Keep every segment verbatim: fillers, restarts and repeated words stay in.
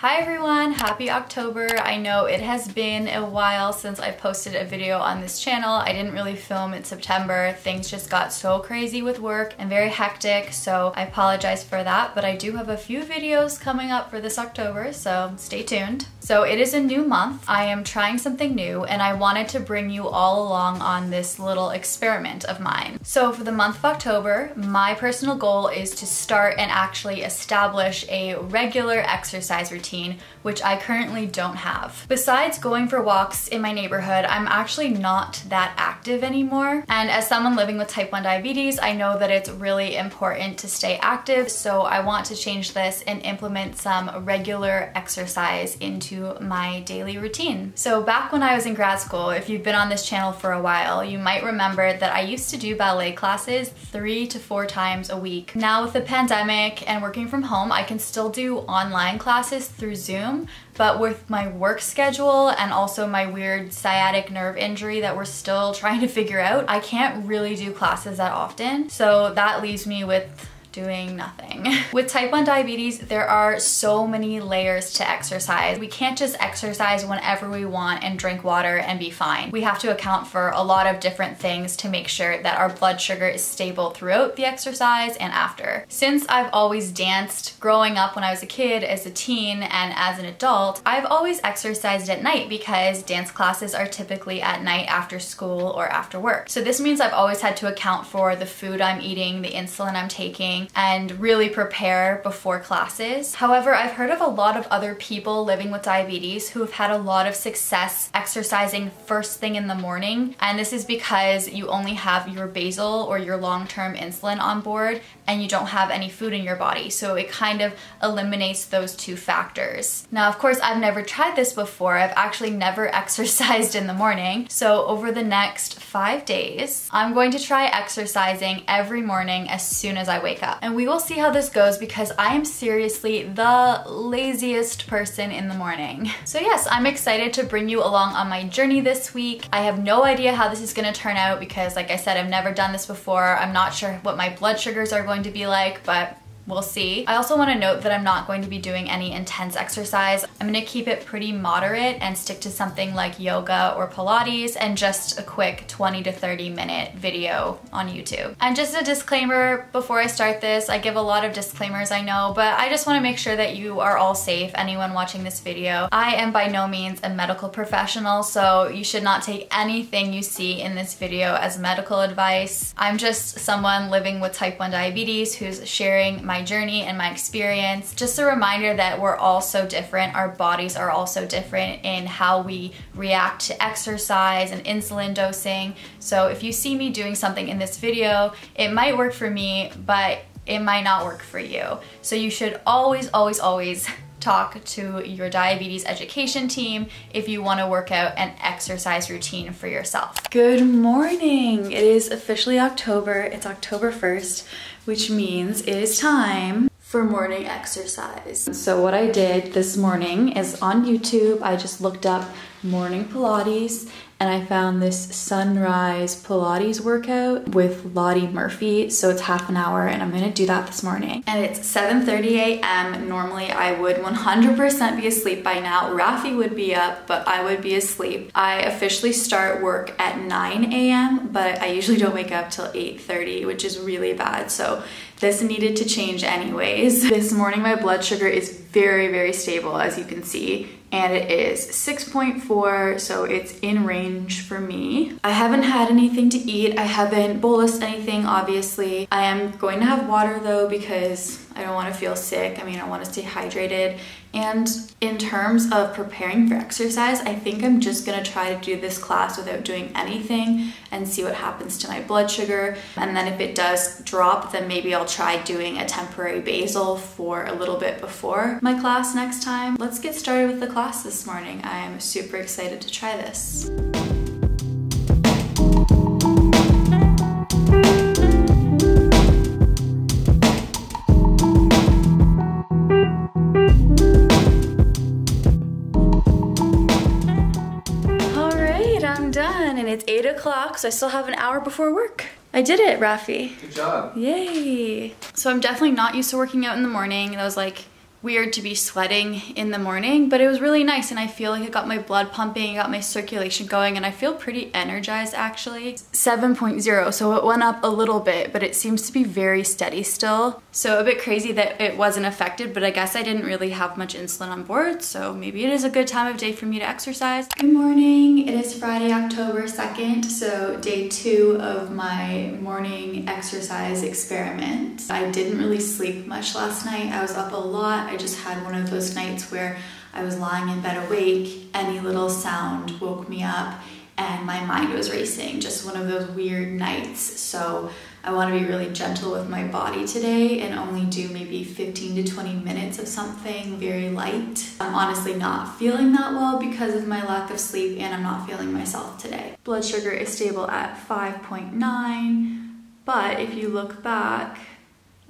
Hi everyone, happy October. I know it has been a while since I posted a video on this channel. I didn't really film in September. Things just got so crazy with work and very hectic, so I apologize for that, but I do have a few videos coming up for this October, so stay tuned. So it is a new month. I am trying something new and I wanted to bring you all along on this little experiment of mine. So for the month of October, my personal goal is to start and actually establish a regular exercise routine, which I currently don't have. Besides going for walks in my neighborhood, I'm actually not that active anymore. And as someone living with type one diabetes, I know that it's really important to stay active, so I want to change this and implement some regular exercise into my daily routine. So back when I was in grad school, if you've been on this channel for a while, you might remember that I used to do ballet classes three to four times a week. Now with the pandemic and working from home, I can still do online classes through Zoom, but with my work schedule and also my weird sciatic nerve injury that we're still trying to figure out, I can't really do classes that often. So that leaves me with doing nothing. With type one diabetes, there are so many layers to exercise. We can't just exercise whenever we want and drink water and be fine. We have to account for a lot of different things to make sure that our blood sugar is stable throughout the exercise and after. Since I've always danced growing up when I was a kid, as a teen, and as an adult, I've always exercised at night because dance classes are typically at night after school or after work. So this means I've always had to account for the food I'm eating, the insulin I'm taking, and really prepare before classes. However, I've heard of a lot of other people living with diabetes who have had a lot of success exercising first thing in the morning, and this is because you only have your basal or your long-term insulin on board and you don't have any food in your body, so it kind of eliminates those two factors. Now, of course, I've never tried this before. I've actually never exercised in the morning, so over the next five days, I'm going to try exercising every morning as soon as I wake up. And we will see how this goes because I am seriously the laziest person in the morning. So yes, I'm excited to bring you along on my journey this week. I have no idea how this is going to turn out because, like I said, I've never done this before. I'm not sure what my blood sugars are going to be like, but we'll see. I also want to note that I'm not going to be doing any intense exercise. I'm going to keep it pretty moderate and stick to something like yoga or Pilates and just a quick twenty to thirty minute video on YouTube. And just a disclaimer before I start this, I give a lot of disclaimers, I know, but I just want to make sure that you are all safe, anyone watching this video. I am by no means a medical professional, so you should not take anything you see in this video as medical advice. I'm just someone living with type one diabetes who's sharing my journey and my experience. Just a reminder that we're all so different. Our bodies are all so different in how we react to exercise and insulin dosing. So if you see me doing something in this video, it might work for me, but it might not work for you. So you should always, always, always talk to your diabetes education team if you want to work out an exercise routine for yourself. Good morning! It is officially October. It's October first. Which means it is time for morning exercise. So what I did this morning is on YouTube, I just looked up morning Pilates and I found this sunrise Pilates workout with Lottie Murphy. So it's half an hour and I'm gonna do that this morning. And it's seven thirty a m Normally I would one hundred percent be asleep by now. Rafi would be up, but I would be asleep. I officially start work at nine a m, but I usually don't wake up till eight thirty, which is really bad. So this needed to change anyways. This morning my blood sugar is very, very stable, as you can see. And it is six point four, so it's in range for me. I haven't had anything to eat. I haven't bolused anything, obviously. I am going to have water though because I don't want to feel sick. I mean, I want to stay hydrated. And in terms of preparing for exercise, I think I'm just going to try to do this class without doing anything and see what happens to my blood sugar. And then if it does drop, then maybe I'll try doing a temporary basal for a little bit before my class next time. Let's get started with the class this morning. I am super excited to try this. O'clock, so I still have an hour before work. I did it, Rafi. Good job. Yay. So I'm definitely not used to working out in the morning. That was like weird to be sweating in the morning, but it was really nice and I feel like it got my blood pumping, it got my circulation going, and I feel pretty energized actually. seven point oh, so it went up a little bit, but it seems to be very steady still. So a bit crazy that it wasn't affected, but I guess I didn't really have much insulin on board, so maybe it is a good time of day for me to exercise. Good morning, it is Friday, October second, so day two of my morning exercise experiment. I didn't really sleep much last night, I was up a lot. I just had one of those nights where I was lying in bed awake, any little sound woke me up and my mind was racing, just one of those weird nights. So I want to be really gentle with my body today and only do maybe fifteen to twenty minutes of something very light. I'm honestly not feeling that well because of my lack of sleep and I'm not feeling myself today. Blood sugar is stable at five point nine, but if you look back,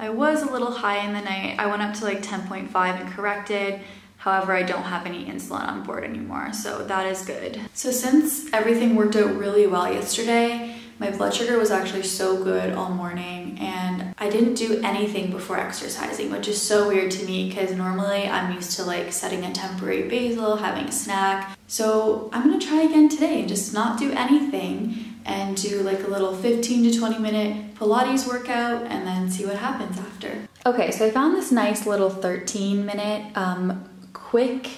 I was a little high in the night. I went up to like ten point five and corrected. However, I don't have any insulin on board anymore, so that is good. So since everything worked out really well yesterday, my blood sugar was actually so good all morning and I didn't do anything before exercising, which is so weird to me because normally I'm used to like setting a temporary basal, having a snack. So I'm gonna try again today and just not do anything and do like a little fifteen to twenty minute Pilates workout and then see what happens after. Okay, so I found this nice little thirteen minute um, quick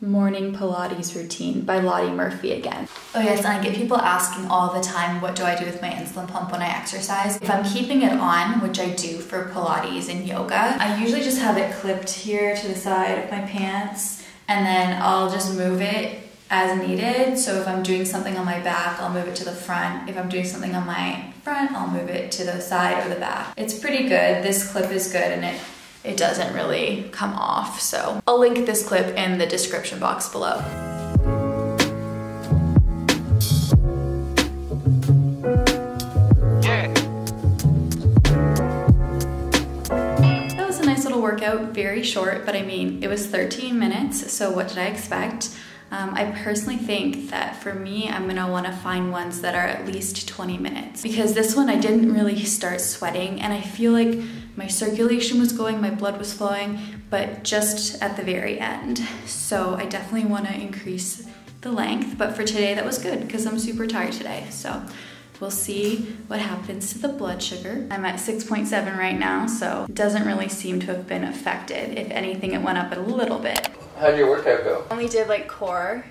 morning Pilates routine by Lottie Murphy again. Oh yes, and I get people asking all the time, what do I do with my insulin pump when I exercise? If I'm keeping it on, which I do for Pilates and yoga, I usually just have it clipped here to the side of my pants and then I'll just move it as needed. So if I'm doing something on my back, I'll move it to the front. If I'm doing something on my front, I'll move it to the side or the back. It's pretty good. This clip is good and it, it doesn't really come off. So I'll link this clip in the description box below. That was a nice little workout, very short, but I mean, it was thirteen minutes, so what did I expect? Um, I personally think that for me, I'm gonna wanna find ones that are at least twenty minutes because this one I didn't really start sweating and I feel like my circulation was going, my blood was flowing, but just at the very end. So I definitely wanna increase the length, but for today that was good because I'm super tired today. So we'll see what happens to the blood sugar. I'm at six point seven right now, so it doesn't really seem to have been affected. If anything, it went up a little bit. How'd your workout go? I only did like core,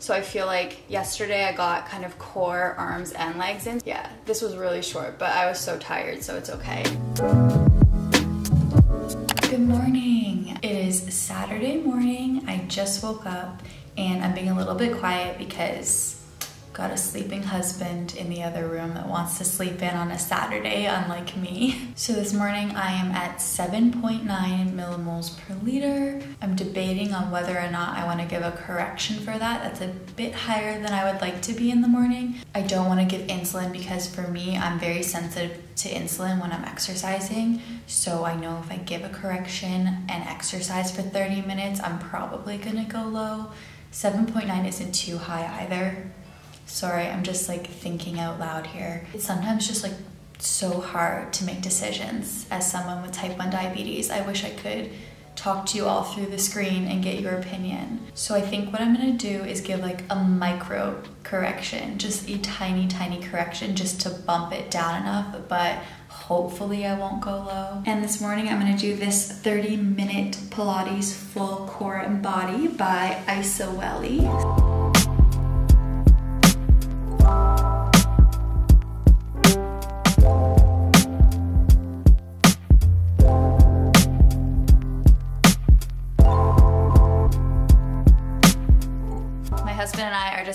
so I feel like yesterday I got kind of core, arms, and legs in. Yeah, this was really short, but I was so tired, so it's okay. Good morning. It is Saturday morning. I just woke up and I'm being a little bit quiet because I've got a sleeping husband in the other room that wants to sleep in on a Saturday, unlike me. So this morning I am at seven point nine millimoles per liter. I'm debating on whether or not I want to give a correction for that. That's a bit higher than I would like to be in the morning. I don't want to give insulin because for me, I'm very sensitive to insulin when I'm exercising. So I know if I give a correction and exercise for thirty minutes, I'm probably going to go low. seven point nine isn't too high either. Sorry, I'm just like thinking out loud here. It's sometimes just like so hard to make decisions as someone with type one diabetes. I wish I could talk to you all through the screen and get your opinion. So I think what I'm gonna do is give like a micro correction, just a tiny, tiny correction just to bump it down enough, but hopefully I won't go low. And this morning I'm gonna do this thirty minute Pilates full core and body by Isa Welly.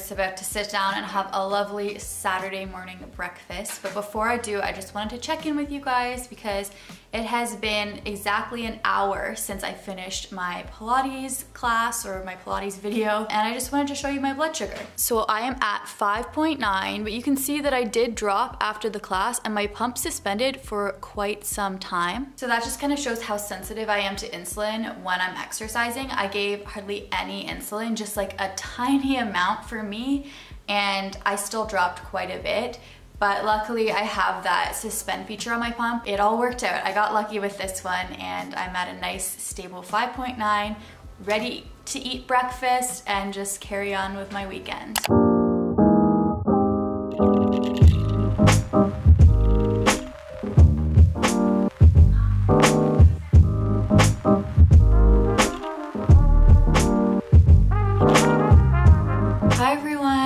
About to sit down and have a lovely Saturday morning breakfast. But before I do, I just wanted to check in with you guys because it has been exactly an hour since I finished my Pilates class or my Pilates video, and I just wanted to show you my blood sugar. So I am at five point nine, but you can see that I did drop after the class and my pump suspended for quite some time. So that just kind of shows how sensitive I am to insulin when I'm exercising. I gave hardly any insulin, just like a tiny amount for me, and I still dropped quite a bit. but luckily I have that suspend feature on my pump. It all worked out. I got lucky with this one and I'm at a nice stable five point nine, ready to eat breakfast and just carry on with my weekend.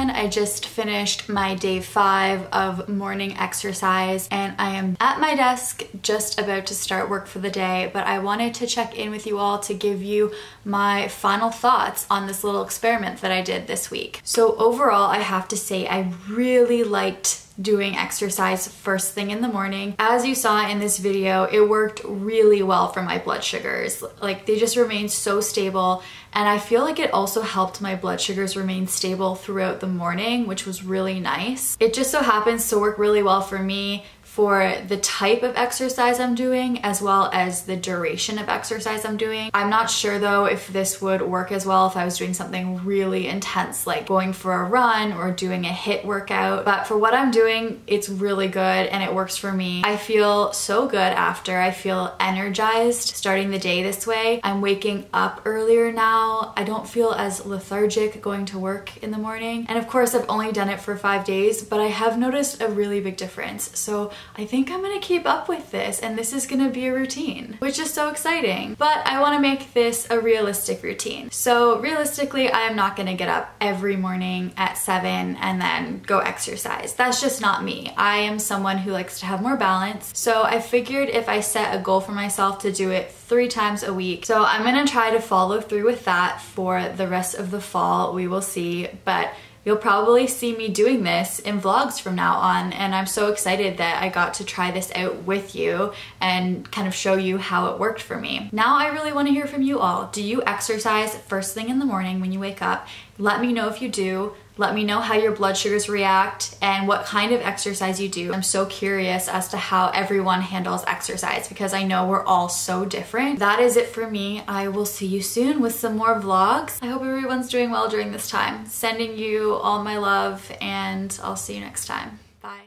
I just finished my day five of morning exercise and I am at my desk just about to start work for the day, but I wanted to check in with you all to give you my final thoughts on this little experiment that I did this week. So overall, I have to say I really liked doing exercise first thing in the morning. As you saw in this video, it worked really well for my blood sugars. Like, they just remained so stable, and I feel like it also helped my blood sugars remain stable throughout the morning, which was really nice. It just so happens to work really well for me for the type of exercise I'm doing, as well as the duration of exercise I'm doing. I'm not sure though if this would work as well if I was doing something really intense like going for a run or doing a HIIT workout, but for what I'm doing, it's really good and it works for me. I feel so good after. I feel energized starting the day this way. I'm waking up earlier now. I don't feel as lethargic going to work in the morning. And of course, I've only done it for five days, but I have noticed a really big difference. So I think I'm gonna keep up with this and this is gonna be a routine, which is so exciting. But I wanna make this a realistic routine. So realistically, I am not gonna get up every morning at seven and then go exercise. That's just not me. I am someone who likes to have more balance. So I figured if I set a goal for myself to do it three times a week. So I'm gonna try to follow through with that for the rest of the fall. We will see, but you'll probably see me doing this in vlogs from now on, and I'm so excited that I got to try this out with you and kind of show you how it worked for me. Now I really want to hear from you all. Do you exercise first thing in the morning when you wake up? Let me know if you do. Let me know how your blood sugars react and what kind of exercise you do. I'm so curious as to how everyone handles exercise because I know we're all so different. That is it for me. I will see you soon with some more vlogs. I hope everyone's doing well during this time. Sending you all my love and I'll see you next time. Bye.